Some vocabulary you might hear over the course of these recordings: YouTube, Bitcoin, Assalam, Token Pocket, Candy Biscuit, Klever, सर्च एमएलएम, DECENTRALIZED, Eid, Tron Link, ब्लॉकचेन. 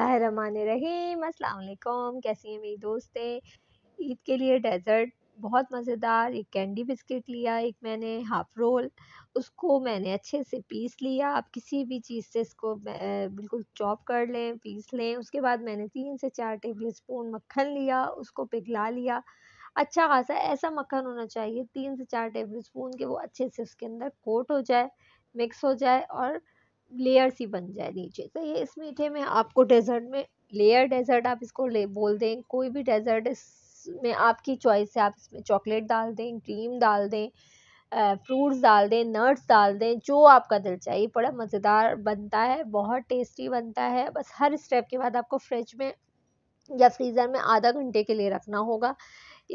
बिस्मिल्लाहिर्रहमानिर्रहीम। अस्सलाम वालेकुम। कैसी हैं मेरी दोस्तें। ईद के लिए डेज़र्ट बहुत मज़ेदार एक कैंडी बिस्किट लिया, एक मैंने हाफ़ रोल, उसको मैंने अच्छे से पीस लिया। आप किसी भी चीज़ से इसको बिल्कुल चॉप कर लें, पीस लें। उसके बाद मैंने 3 से 4 टेबल स्पून मक्खन लिया, उसको पिघला लिया। अच्छा खासा ऐसा मक्खन होना चाहिए 3 से 4 टेबल स्पून के, वो अच्छे से उसके अंदर कोट हो जाए, मिक्स हो जाए और लेयर सी बन जाए नीचे। तो ये इस मीठे में आपको डेजर्ट में लेयर डेजर्ट आप इसको बोल दें, कोई भी डेजर्ट इसमें आपकी चॉइस है। आप इसमें चॉकलेट डाल दें, क्रीम डाल दें, फ्रूट्स डाल दें, नट्स डाल दें, जो आपका दिल चाहिए। बड़ा मज़ेदार बनता है, बहुत टेस्टी बनता है। बस हर स्टेप के बाद आपको फ्रिज में या फ्रीज़र में आधा घंटे के लिए रखना होगा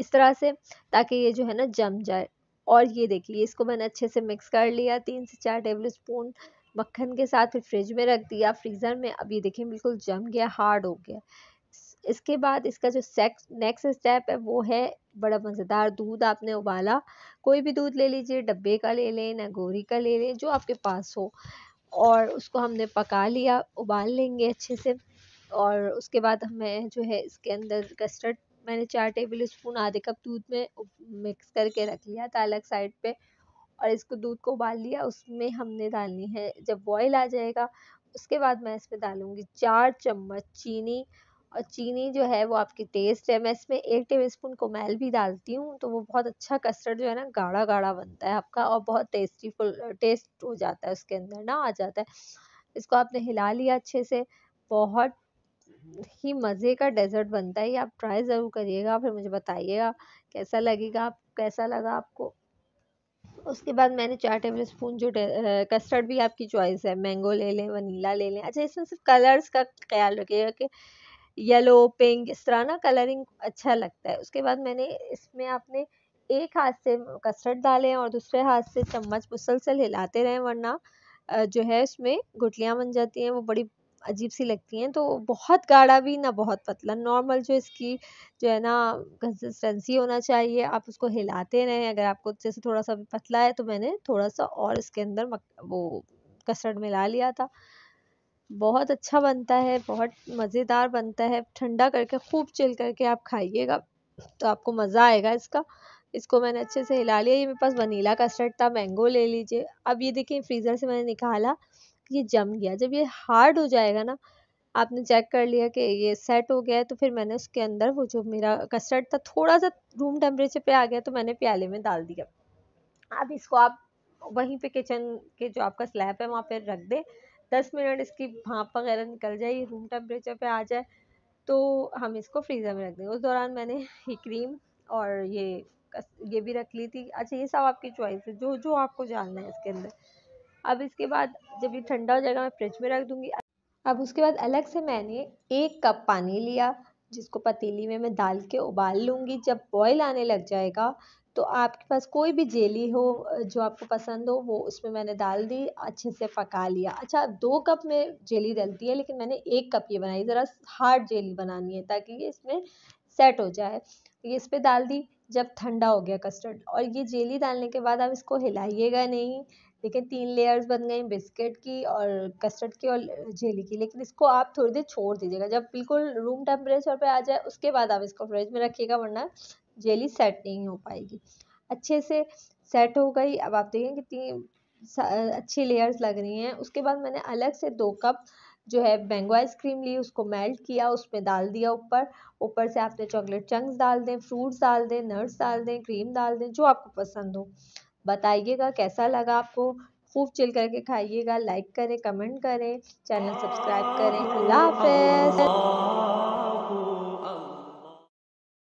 इस तरह से, ताकि ये जो है ना जम जाए। और ये देखिए, इसको मैंने अच्छे से मिक्स कर लिया 3 से 4 टेबल स्पून मक्खन के साथ, फिर फ्रिज में रख दिया, फ्रीज़र में। अब ये देखिए बिल्कुल जम गया, हार्ड हो गया। इसके बाद इसका जो नेक्स्ट स्टेप है वो है बड़ा मज़ेदार दूध। आपने उबाला, कोई भी दूध ले लीजिए, डब्बे का ले लें, नागौरी का ले लें, जो आपके पास हो। और उसको हमने पका लिया, उबाल लेंगे अच्छे से। और उसके बाद हमें जो है इसके अंदर कस्टर्ड मैंने 4 टेबल स्पून आधे कप दूध में मिक्स करके रख लिया था अलग साइड पे, और इसको दूध को उबाल लिया। उसमें हमने डालनी है, जब बॉयल आ जाएगा उसके बाद मैं इसमें डालूँगी 4 चम्मच चीनी। और चीनी जो है वो आपकी टेस्ट है। मैं इसमें 1 टेबल स्पून कोमल भी डालती हूँ, तो वो बहुत अच्छा कस्टर्ड जो है ना गाढ़ा गाढ़ा बनता है आपका, और बहुत टेस्टी टेस्ट हो जाता है उसके अंदर ना आ जाता है। इसको आपने हिला लिया अच्छे से, बहुत ही मज़े का डेजर्ट बनता है। आप ट्राई ज़रूर करिएगा, फिर मुझे बताइएगा कैसा लगेगा, आप कैसा लगा आपको। उसके बाद मैंने 4 टेबल स्पून जो कस्टर्ड भी आपकी चॉइस है, मैंगो ले लें, वनीला ले लें। अच्छा, इसमें सिर्फ कलर्स का ख्याल रखिएगा कि येलो, पिंक, इस तरह ना कलरिंग अच्छा लगता है। उसके बाद मैंने इसमें आपने एक हाथ से कस्टर्ड डालें और दूसरे हाथ से चम्मच मुसलसल हिलाते रहें, वरना जो है उसमें गुठलियाँ बन जाती हैं, वो बड़ी अजीब सी लगती हैं। तो बहुत गाढ़ा भी ना, बहुत पतला, नॉर्मल जो इसकी जो है ना कंसिस्टेंसी होना चाहिए। आप उसको हिलाते रहें। अगर आपको जैसे थोड़ा सा भी पतला है, तो मैंने थोड़ा सा और इसके अंदर वो कस्टर्ड मिला लिया था। बहुत अच्छा बनता है, बहुत मज़ेदार बनता है। ठंडा करके खूब चिल करके आप खाइएगा तो आपको मज़ा आएगा इसका। इसको मैंने अच्छे से हिला लिया। ये मेरे पास वनीला कस्टर्ड था, मैंगो ले लीजिए। अब ये देखिए फ्रीज़र से मैंने निकाला, ये जम गया। जब ये हार्ड हो जाएगा ना, आपने चेक कर लिया कि ये सेट हो गया है, तो फिर मैंने उसके अंदर वो जो मेरा कस्टर्ड था थोड़ा सा रूम टेम्परेचर पे आ गया, तो मैंने प्याले में डाल दिया। अब इसको आप वहीं पे किचन के जो आपका स्लैब है वहाँ पे रख दें। 10 मिनट इसकी भाप वगैरह निकल जाए, रूम टेम्परेचर पर आ जाए, तो हम इसको फ्रीज़र में रख दें। उस दौरान मैंने ये क्रीम और ये भी रख ली थी। अच्छा, ये सब आपकी चॉइस है, जो जो आपको डालना है इसके अंदर। अब इसके बाद जब ये ठंडा हो जाएगा मैं फ्रिज में रख दूँगी। अब उसके बाद अलग से मैंने 1 कप पानी लिया, जिसको पतीली में मैं डाल के उबाल लूँगी। जब बॉयल आने लग जाएगा तो आपके पास कोई भी जेली हो जो आपको पसंद हो, वो उसमें मैंने डाल दी, अच्छे से पका लिया। अच्छा, अब 2 कप में जेली डलती है, लेकिन मैंने 1 कप ये बनाई, ज़रा हार्ड जेली बनानी है ताकि ये इसमें सेट हो जाए। ये इस पर डाल दी। जब ठंडा हो गया कस्टर्ड और ये जेली डालने के बाद आप इसको हिलाइएगा नहीं। देखिए 3 लेयर्स बन गई, बिस्किट की और कस्टर्ड की और जेली की। लेकिन इसको आप थोड़ी देर छोड़ दीजिएगा, जब बिल्कुल रूम टेम्परेचर पे आ जाए उसके बाद आप इसको फ्रिज में रखिएगा, वरना जेली सेट नहीं हो पाएगी। अच्छे से सेट हो गई। अब आप देखें कितनी अच्छी लेयर्स लग रही हैं। उसके बाद मैंने अलग से 2 कप जो है मैंगो आइसक्रीम ली, उसको मेल्ट किया, उसमें डाल दिया ऊपर। ऊपर से आपने चॉकलेट चंक्स डाल दें, फ्रूट्स डाल दें, नट्स डाल दें, क्रीम डाल दें, जो आपको पसंद हो। बताइएगा कैसा लगा आपको। खूब चिल करके खाइएगा। लाइक करें, कमेंट करें, चैनल सब्सक्राइब करें। अल्लाह हाफ़िज़।